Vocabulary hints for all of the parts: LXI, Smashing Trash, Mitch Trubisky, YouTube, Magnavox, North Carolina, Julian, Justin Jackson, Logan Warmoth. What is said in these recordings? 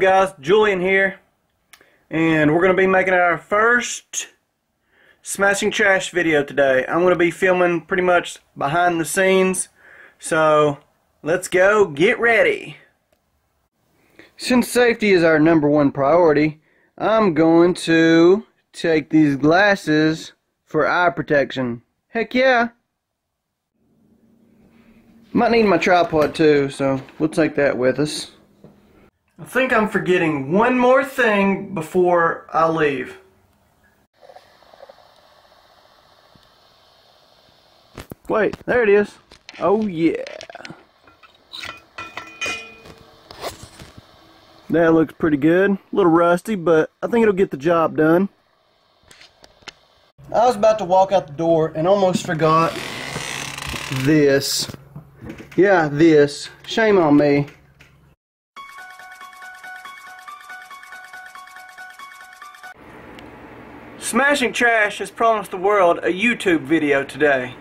up, guys? Julian here, and we're going to be making our first Smashing Trash video today. I'm going to be filming pretty much behind the scenes, so let's go get ready. Since safety is our number one priority, I'm going to take these glasses for eye protection. Heck yeah! Might need my tripod too, so we'll take that with us. I think I'm forgetting one more thing before I leave. Wait, there it is. Oh yeah. That looks pretty good. A little rusty, but I think it'll get the job done. I was about to walk out the door and almost forgot this. Yeah, this. Shame on me. Smashing Trash has promised the world a YouTube video today.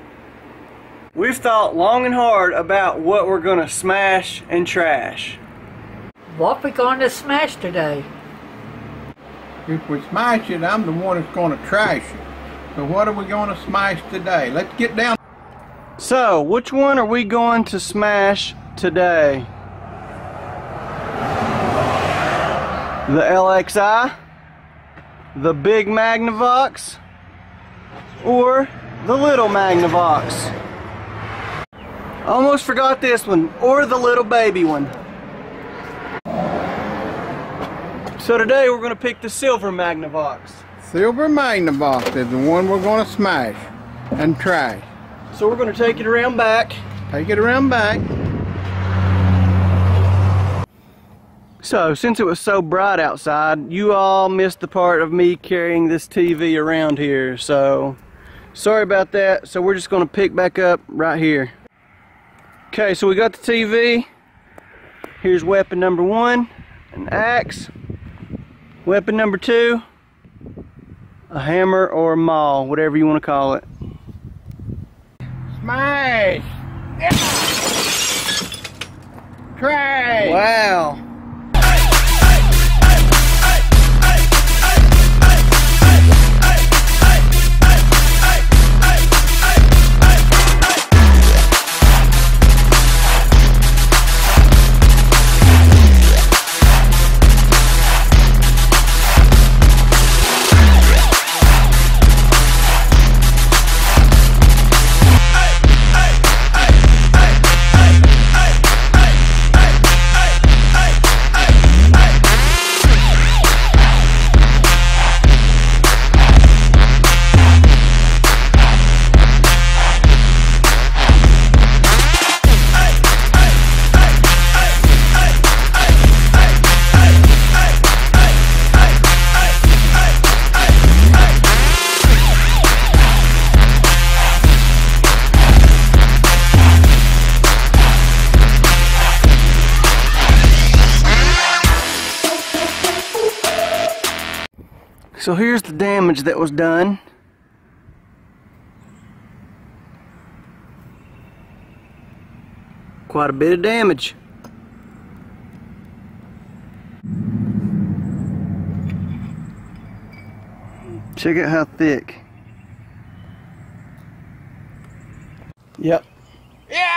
We've thought long and hard about what we're going to smash and trash. What we going to smash today? If we smash it, I'm the one that's going to trash it. So what are we going to smash today? Let's get down. So, which one are we going to smash today? The LXI? The big Magnavox or the little Magnavox? Almost forgot this one, or the little baby one. So today we're going to pick the silver Magnavox. Silver Magnavox is the one we're going to smash and try. So we're going to take it around back. Take it around back. So, since it was so bright outside, you all missed the part of me carrying this TV around here, so sorry about that. So we're just going to pick back up right here. Okay, so we got the TV. Here's weapon number one, an axe. Weapon number two, a hammer or a maul, whatever you want to call it. Smash! Yeah. Trash! Wow! So here's the damage that was done. Quite a bit of damage. Check out how thick. Yep. Yeah.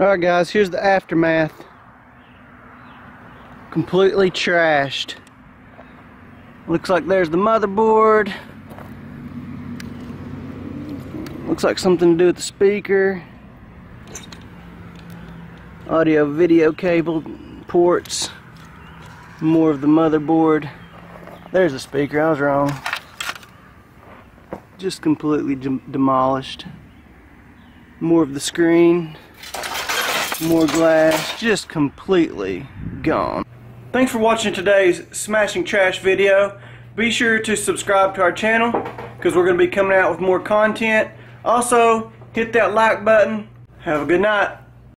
Alright guys, here's the aftermath. Completely trashed. Looks like there's the motherboard. Looks like something to do with the speaker. Audio video cable ports. More of the motherboard. There's the speaker, I was wrong. Just completely demolished. More of the screen. More glass, just completely gone. Thanks for watching today's Smashing Trash video. Be sure to subscribe to our channel. because we're going to be coming out with more content. Also, hit that like button. Have a good night.